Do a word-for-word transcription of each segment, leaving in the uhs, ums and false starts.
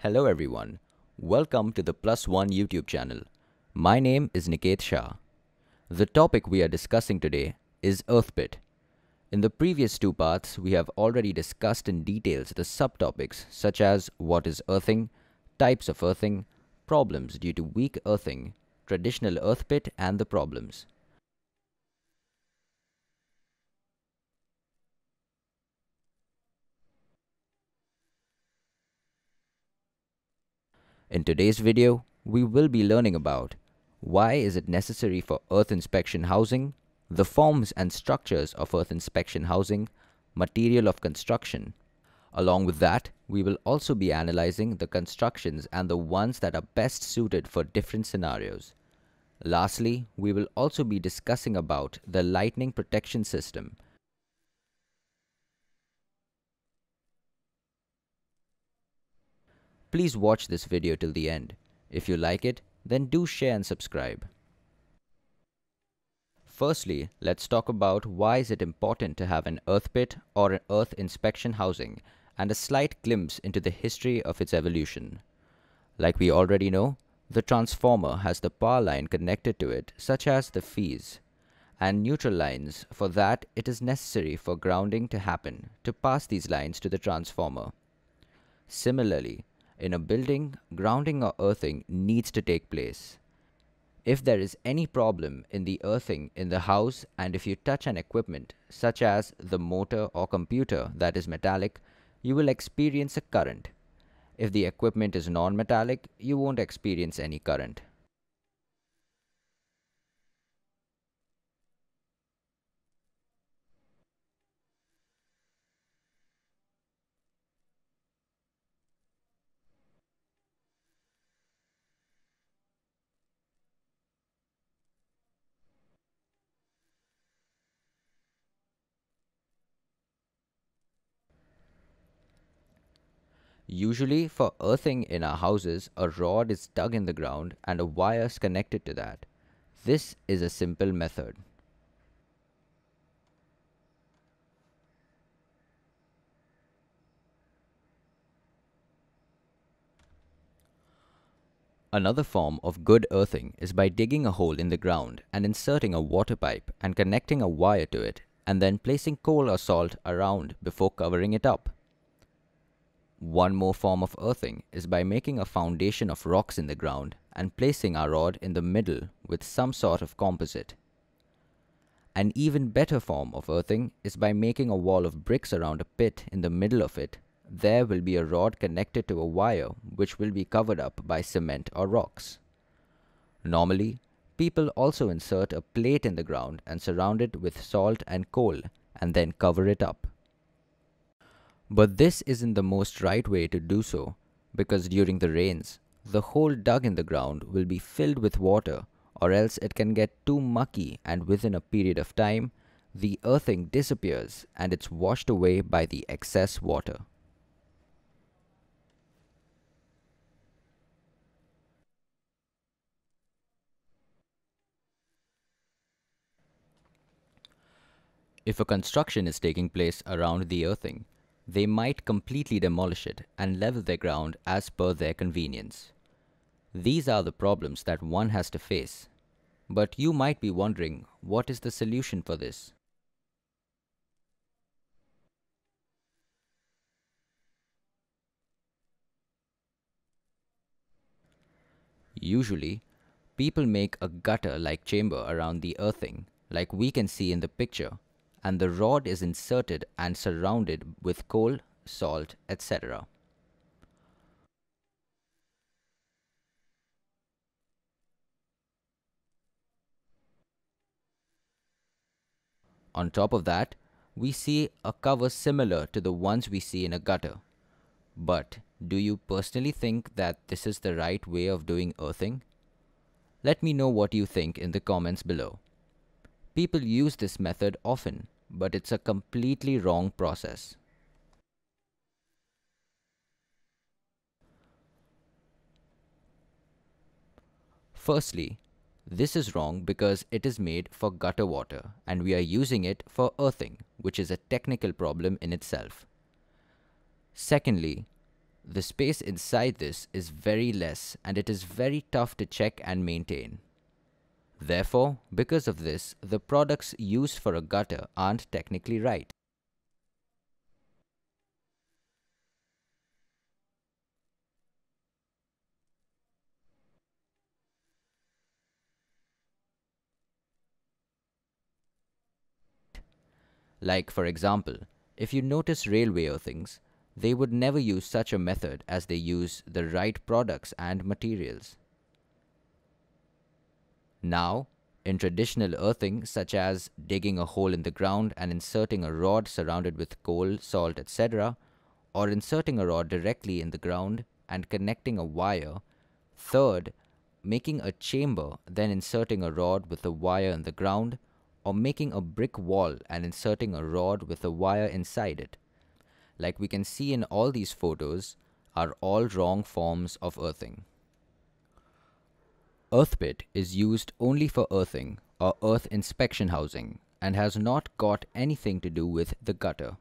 Hello everyone, welcome to the Plus One YouTube channel. My name is Niket Shah. The topic we are discussing today is earth pit. In the previous two parts, we have already discussed in details the subtopics such as what is earthing, types of earthing, problems due to weak earthing, traditional earth pit and the problems. In today's video, we will be learning about why is it necessary for earth inspection housing, the forms and structures of earth inspection housing, material of construction. Along with that, we will also be analyzing the constructions and the ones that are best suited for different scenarios. Lastly, we will also be discussing about the lightning protection system. Please watch this video till the end. If you like it, then do share and subscribe. Firstly, let's talk about why is it important to have an earth pit or an earth inspection housing and a slight glimpse into the history of its evolution. Like we already know, the transformer has the power line connected to it such as the F E S and neutral lines. For that, it is necessary for grounding to happen to pass these lines to the transformer. Similarly, in a building, grounding or earthing needs to take place. If there is any problem in the earthing in the house and if you touch an equipment such as the motor or computer that is metallic, you will experience a current. If the equipment is non-metallic, you won't experience any current. Usually, for earthing in our houses, a rod is dug in the ground and a wire is connected to that. This is a simple method. Another form of good earthing is by digging a hole in the ground and inserting a water pipe and connecting a wire to it and then placing coal or salt around before covering it up. One more form of earthing is by making a foundation of rocks in the ground and placing our rod in the middle with some sort of composite. An even better form of earthing is by making a wall of bricks around a pit in the middle of it. There will be a rod connected to a wire which will be covered up by cement or rocks. Normally, people also insert a plate in the ground and surround it with salt and coal and then cover it up. But this isn't the most right way to do so, because during the rains, the hole dug in the ground will be filled with water, or else it can get too mucky and within a period of time, the earthing disappears and it's washed away by the excess water. If a construction is taking place around the earthing, they might completely demolish it and level their ground as per their convenience. These are the problems that one has to face. But you might be wondering, what is the solution for this? Usually, people make a gutter-like chamber around the earthing, like we can see in the picture, and the rod is inserted and surrounded with coal, salt, et cetera. On top of that, we see a cover similar to the ones we see in a gutter. But do you personally think that this is the right way of doing earthing? Let me know what you think in the comments below. People use this method often, but it's a completely wrong process. Firstly, this is wrong because it is made for gutter water and we are using it for earthing, which is a technical problem in itself. Secondly, The space inside this is very less and it is very tough to check and maintain. Therefore, because of this, the products used for a gutter aren't technically right. Like, for example, if you notice railway earthings, they would never use such a method as they use the right products and materials. Now, in traditional earthing, such as digging a hole in the ground and inserting a rod surrounded with coal, salt, et cetera, or inserting a rod directly in the ground and connecting a wire, third, making a chamber, then inserting a rod with a wire in the ground, or making a brick wall and inserting a rod with a wire inside it, like we can see in all these photos, are all wrong forms of earthing. Earth pit is used only for earthing or earth inspection housing and has not got anything to do with the gutter.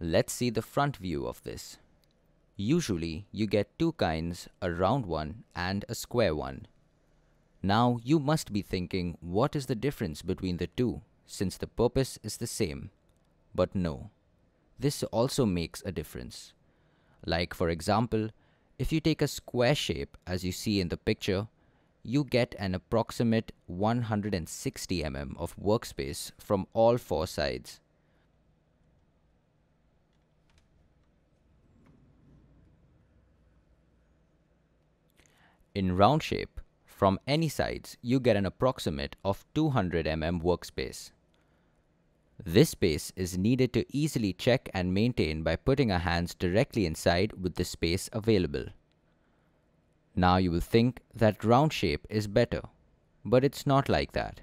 Let's see the front view of this. Usually you get two kinds, a round one and a square one. Now you must be thinking, what is the difference between the two since the purpose is the same? But no, this also makes a difference. Like, for example, if you take a square shape as you see in the picture, you get an approximate one hundred sixty millimeters of workspace from all four sides. In round shape, from any sides, you get an approximate of two hundred millimeters workspace. This space is needed to easily check and maintain by putting our hands directly inside with the space available. Now you will think that round shape is better, but it's not like that.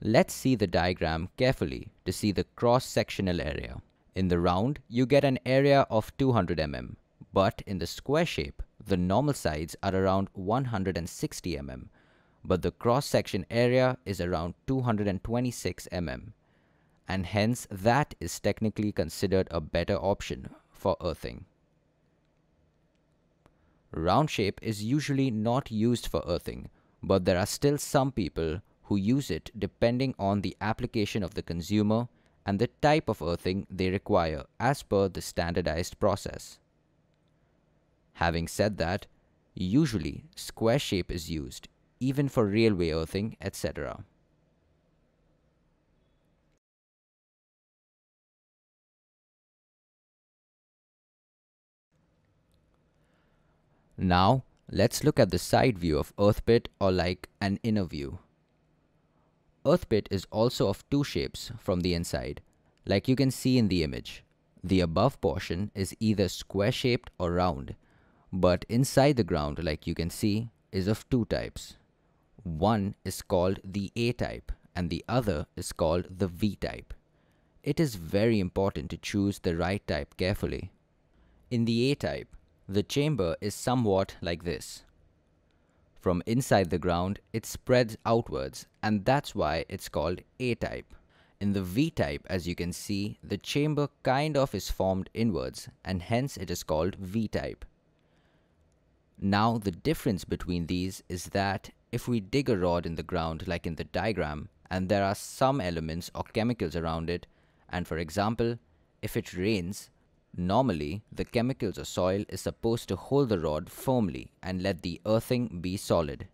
Let's see the diagram carefully to see the cross-sectional area. In the round, you get an area of two hundred millimeters, but in the square shape, the normal sides are around one hundred sixty millimeters, but the cross-section area is around two hundred twenty-six millimeters, and hence that is technically considered a better option for earthing. Round shape is usually not used for earthing, but there are still some people who use it depending on the application of the consumer and the type of earthing they require as per the standardized process. Having said that, usually square shape is used, even for railway earthing, et cetera. Now, let's look at the side view of earth pit, or like an inner view. Earth pit is also of two shapes from the inside, like you can see in the image. The above portion is either square shaped or round, but inside the ground, like you can see, is of two types. One is called the A type and the other is called the V type. It is very important to choose the right type carefully. In the A type, the chamber is somewhat like this. From inside the ground, it spreads outwards, and that's why it's called A type. In the V type, as you can see, the chamber kind of is formed inwards, and hence it is called V type. Now the difference between these is that if we dig a rod in the ground like in the diagram and there are some elements or chemicals around it, and for example, if it rains, normally the chemicals or soil is supposed to hold the rod firmly and let the earthing be solid.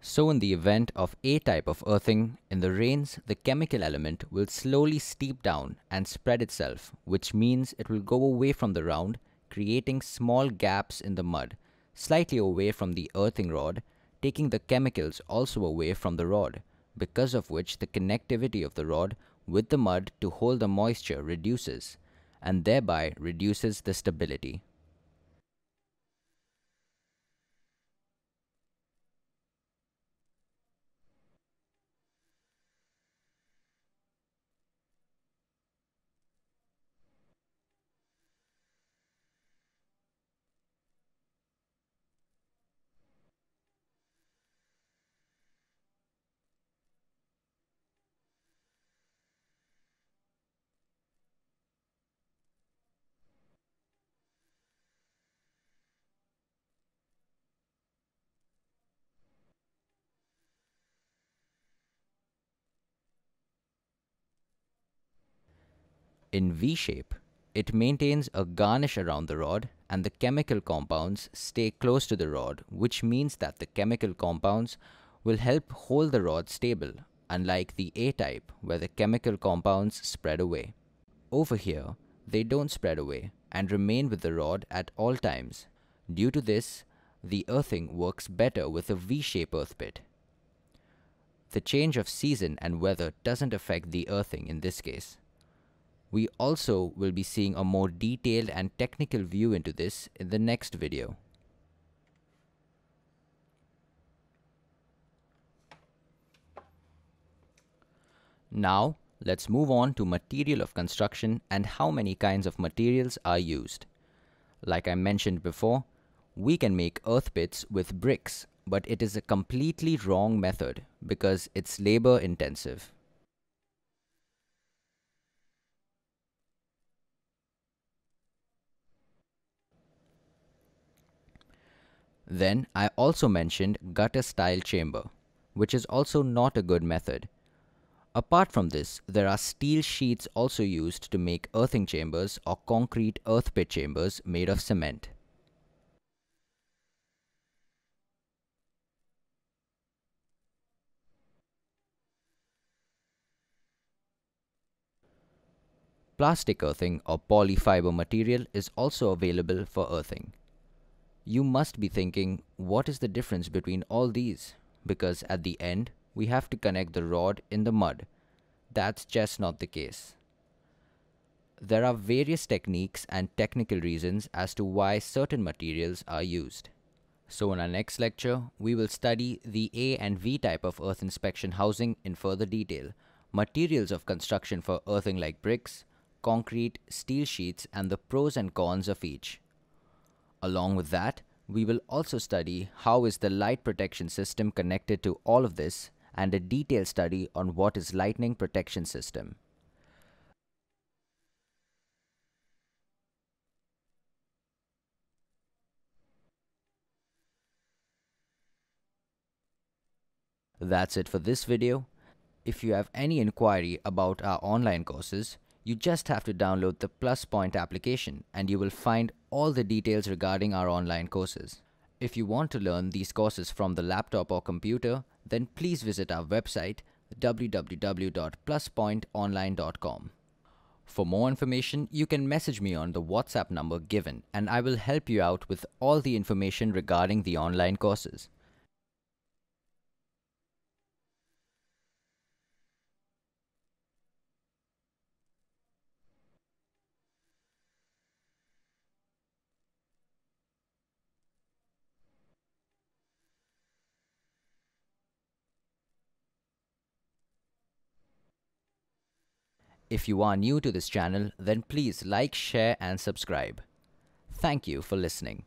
So in the event of A type of earthing, in the rains, the chemical element will slowly steep down and spread itself, which means it will go away from the round, creating small gaps in the mud, slightly away from the earthing rod, taking the chemicals also away from the rod, because of which the connectivity of the rod with the mud to hold the moisture reduces, and thereby reduces the stability. In V-shape, it maintains a garnish around the rod and the chemical compounds stay close to the rod, which means that the chemical compounds will help hold the rod stable, unlike the A-type where the chemical compounds spread away. Over here, they don't spread away and remain with the rod at all times. Due to this, the earthing works better with a V-shape earth bit. The change of season and weather doesn't affect the earthing in this case. We also will be seeing a more detailed and technical view into this in the next video. Now, let's move on to material of construction and how many kinds of materials are used. Like I mentioned before, we can make earth pits with bricks, but it is a completely wrong method because it's labor intensive. Then I also mentioned gutter style chamber, which is also not a good method. Apart from this, there are steel sheets also used to make earthing chambers or concrete earth pit chambers made of cement. Plastic earthing or polyfiber material is also available for earthing. You must be thinking, what is the difference between all these? Because at the end, we have to connect the rod in the mud. That's just not the case. There are various techniques and technical reasons as to why certain materials are used. So in our next lecture, we will study the A and V type of earth inspection housing in further detail, materials of construction for earthing like bricks, concrete, steel sheets, and the pros and cons of each. Along with that, we will also study how is the light protection system connected to all of this and a detailed study on what is lightning protection system. That's it for this video. If you have any inquiry about our online courses, you just have to download the Plus Point application and you will find all the details regarding our online courses. If you want to learn these courses from the laptop or computer, then please visit our website w w w dot plus point online dot com. For more information, you can message me on the WhatsApp number given and I will help you out with all the information regarding the online courses. If you are new to this channel, then please like, share, and subscribe. Thank you for listening.